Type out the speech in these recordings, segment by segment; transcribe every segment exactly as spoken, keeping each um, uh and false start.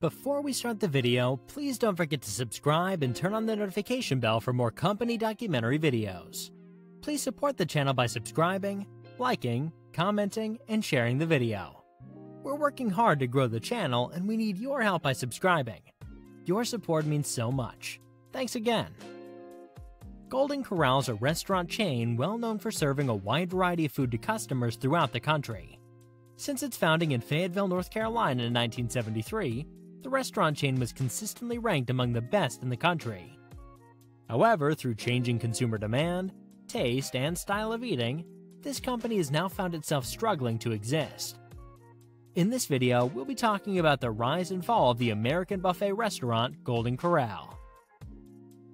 Before we start the video, please don't forget to subscribe and turn on the notification bell for more company documentary videos. Please support the channel by subscribing, liking, commenting, and sharing the video. We're working hard to grow the channel and we need your help by subscribing. Your support means so much. Thanks again. Golden Corral is a restaurant chain well known for serving a wide variety of food to customers throughout the country. Since its founding in Fayetteville, North Carolina in nineteen seventy-three, the restaurant chain was consistently ranked among the best in the country. However, through changing consumer demand, taste, and style of eating, this company has now found itself struggling to exist. In this video, we'll be talking about the rise and fall of the American buffet restaurant Golden Corral.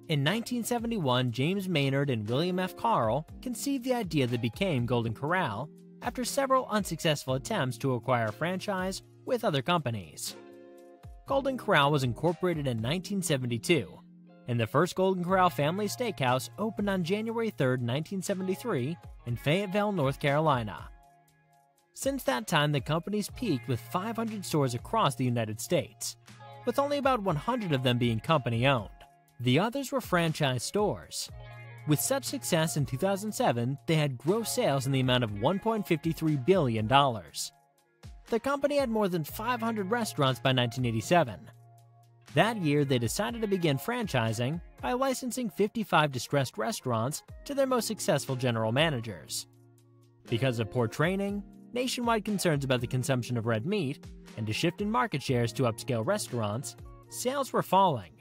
In nineteen seventy-one, James Maynard and William F. Carle conceived the idea that became Golden Corral after several unsuccessful attempts to acquire a franchise with other companies. Golden Corral was incorporated in nineteen seventy-two, and the first Golden Corral family steakhouse opened on January third, nineteen seventy-three in Fayetteville, North Carolina. Since that time, the company's peaked with five hundred stores across the United States, with only about one hundred of them being company-owned. The others were franchise stores. With such success in two thousand seven, they had gross sales in the amount of one point five three billion dollars. The company had more than five hundred restaurants by nineteen eighty-seven. That year, they decided to begin franchising by licensing fifty-five distressed restaurants to their most successful general managers. Because of poor training, nationwide concerns about the consumption of red meat, and a shift in market shares to upscale restaurants, sales were falling.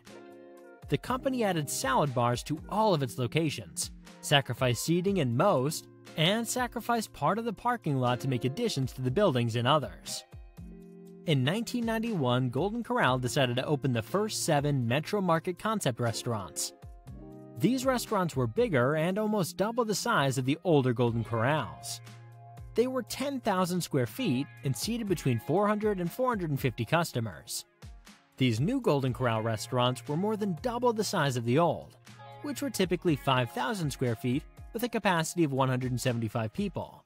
The company added salad bars to all of its locations, sacrificed seating in most, and sacrificed part of the parking lot to make additions to the buildings in others. In nineteen ninety-one, Golden Corral decided to open the first seven Metro Market concept restaurants. These restaurants were bigger and almost double the size of the older Golden Corrals. They were ten thousand square feet and seated between four hundred and four hundred fifty customers. These new Golden Corral restaurants were more than double the size of the old, which were typically five thousand square feet with a capacity of one hundred seventy-five people.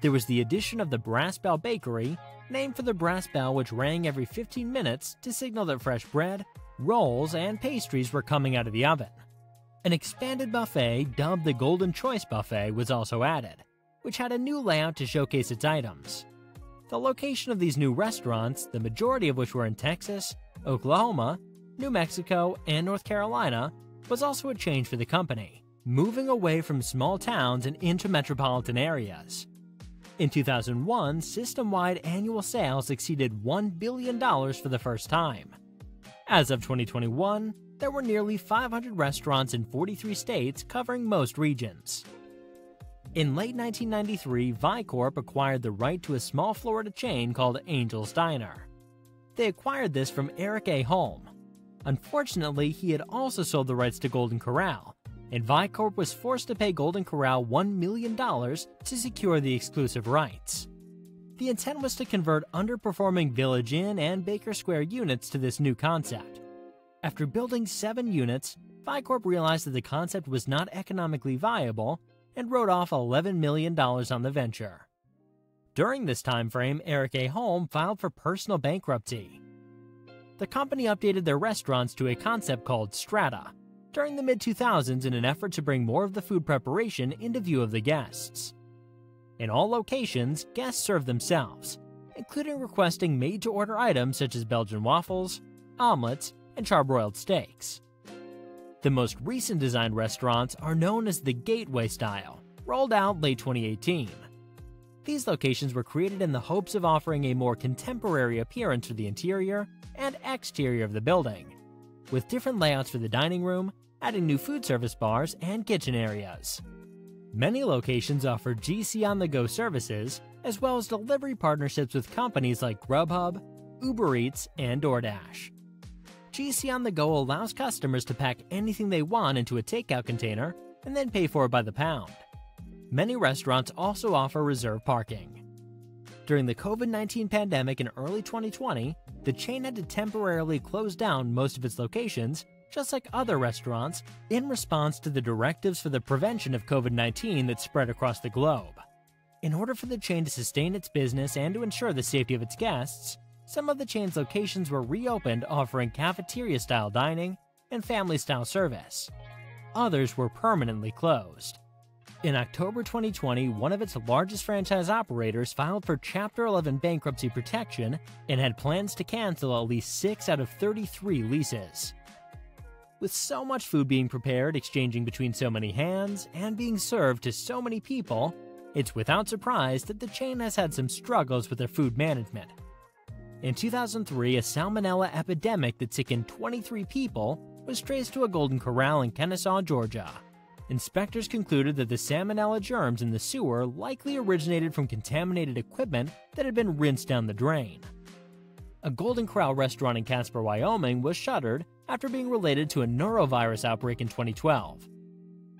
There was the addition of the Brass Bell Bakery, named for the brass bell which rang every fifteen minutes to signal that fresh bread, rolls, and pastries were coming out of the oven. An expanded buffet, dubbed the Golden Choice Buffet, was also added, which had a new layout to showcase its items. The location of these new restaurants, the majority of which were in Texas, Oklahoma, New Mexico, and North Carolina, was also a change for the company, moving away from small towns and into metropolitan areas. In two thousand one, system-wide annual sales exceeded one billion dollars for the first time. As of twenty twenty-one, there were nearly five hundred restaurants in forty-three states covering most regions. In late nineteen ninety-three, ViCorp acquired the right to a small Florida chain called Angel's Diner. They acquired this from Eric A. Holm. Unfortunately, he had also sold the rights to Golden Corral, and ViCorp was forced to pay Golden Corral one million dollars to secure the exclusive rights. The intent was to convert underperforming Village Inn and Baker Square units to this new concept. After building seven units, ViCorp realized that the concept was not economically viable and wrote off eleven million dollars on the venture. During this time frame, Eric A. Holm filed for personal bankruptcy. The company updated their restaurants to a concept called Strata during the mid two thousands in an effort to bring more of the food preparation into view of the guests. In all locations, guests serve themselves, including requesting made-to-order items such as Belgian waffles, omelets, and charbroiled steaks. The most recent designed restaurants are known as the Gateway style, rolled out late twenty eighteen. These locations were created in the hopes of offering a more contemporary appearance for the interior and exterior of the building, with different layouts for the dining room, adding new food service bars and kitchen areas. Many locations offer G C On The Go services, as well as delivery partnerships with companies like Grubhub, Uber Eats, and DoorDash. G C On The Go allows customers to pack anything they want into a takeout container and then pay for it by the pound. Many restaurants also offer reserve parking. During the COVID nineteen pandemic in early twenty twenty, the chain had to temporarily close down most of its locations, just like other restaurants, in response to the directives for the prevention of COVID nineteen that spread across the globe. In order for the chain to sustain its business and to ensure the safety of its guests, some of the chain's locations were reopened, offering cafeteria-style dining and family-style service. Others were permanently closed. In October twenty twenty, one of its largest franchise operators filed for Chapter eleven bankruptcy protection and had plans to cancel at least six out of thirty-three leases. With so much food being prepared, exchanging between so many hands, and being served to so many people, it's without surprise that the chain has had some struggles with their food management. In two thousand three, a salmonella epidemic that sickened twenty-three people was traced to a Golden Corral in Kennesaw, Georgia. Inspectors concluded that the salmonella germs in the sewer likely originated from contaminated equipment that had been rinsed down the drain. A Golden Corral restaurant in Casper, Wyoming was shuttered after being related to a norovirus outbreak in twenty twelve.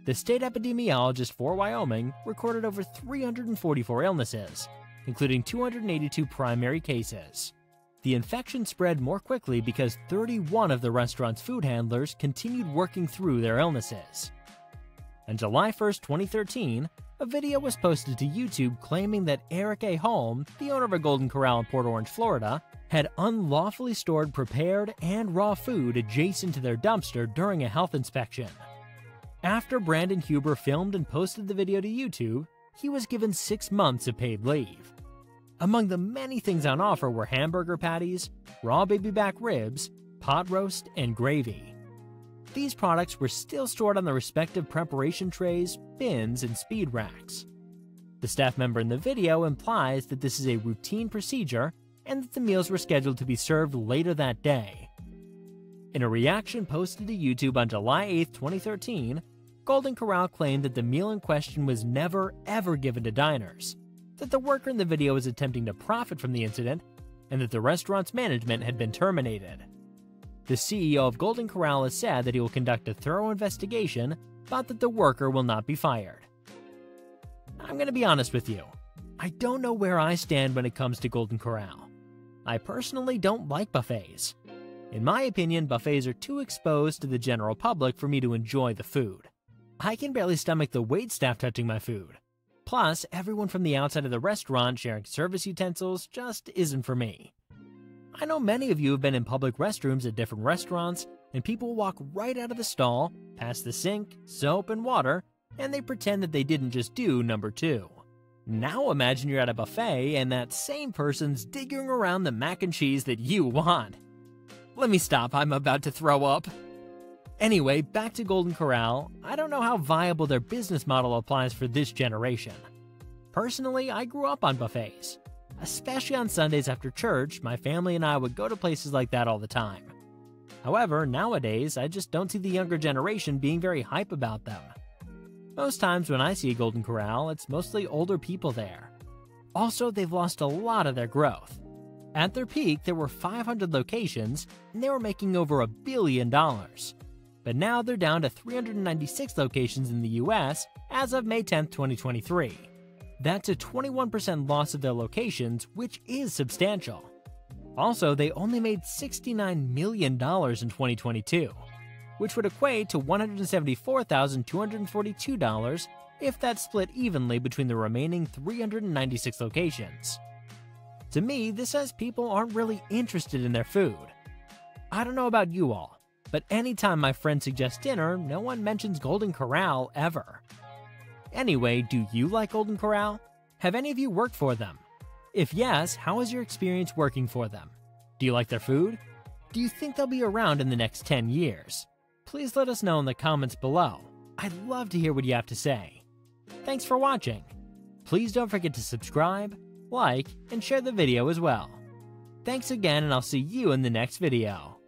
The state epidemiologist for Wyoming recorded over three hundred forty-four illnesses, including two hundred eighty-two primary cases. The infection spread more quickly because thirty-one of the restaurant's food handlers continued working through their illnesses. On July first, twenty thirteen, a video was posted to YouTube claiming that Eric A. Holm, the owner of a Golden Corral in Port Orange, Florida, had unlawfully stored prepared and raw food adjacent to their dumpster during a health inspection. After Brandon Huber filmed and posted the video to YouTube, he was given six months of paid leave. Among the many things on offer were hamburger patties, raw baby back ribs, pot roast, and gravy. These products were still stored on their respective preparation trays, bins, and speed racks. The staff member in the video implies that this is a routine procedure and that the meals were scheduled to be served later that day. In a reaction posted to YouTube on July eighth, twenty thirteen, Golden Corral claimed that the meal in question was never, ever given to diners, that the worker in the video was attempting to profit from the incident, and that the restaurant's management had been terminated. The C E O of Golden Corral has said that he will conduct a thorough investigation, but that the worker will not be fired. I'm going to be honest with you. I don't know where I stand when it comes to Golden Corral. I personally don't like buffets. In my opinion, buffets are too exposed to the general public for me to enjoy the food. I can barely stomach the waitstaff touching my food. Plus, everyone from the outside of the restaurant sharing service utensils just isn't for me. I know many of you have been in public restrooms at different restaurants, and people walk right out of the stall, past the sink, soap, and water, and they pretend that they didn't just do number two. Now imagine you're at a buffet and that same person's digging around the mac and cheese that you want. Let me stop, I'm about to throw up. Anyway, back to Golden Corral, I don't know how viable their business model applies for this generation. Personally, I grew up on buffets. Especially on Sundays after church, my family and I would go to places like that all the time. However, nowadays, I just don't see the younger generation being very hype about them. Most times when I see a Golden Corral, it's mostly older people there. Also, they've lost a lot of their growth. At their peak, there were five hundred locations, and they were making over a billion dollars. But now they're down to three hundred ninety-six locations in the U S as of May tenth, twenty twenty-three. That's a twenty-one percent loss of their locations, which is substantial. Also, they only made sixty-nine million dollars in twenty twenty-two, which would equate to one hundred seventy-four thousand two hundred forty-two dollars if that's split evenly between the remaining three hundred ninety-six locations. To me, this says people aren't really interested in their food. I don't know about you all, but anytime my friends suggest dinner, no one mentions Golden Corral ever. Anyway, do you like Golden Corral? Have any of you worked for them? If yes, how was your experience working for them? Do you like their food? Do you think they'll be around in the next ten years? Please let us know in the comments below. I'd love to hear what you have to say. Thanks for watching. Please don't forget to subscribe, like, and share the video as well. Thanks again, and I'll see you in the next video.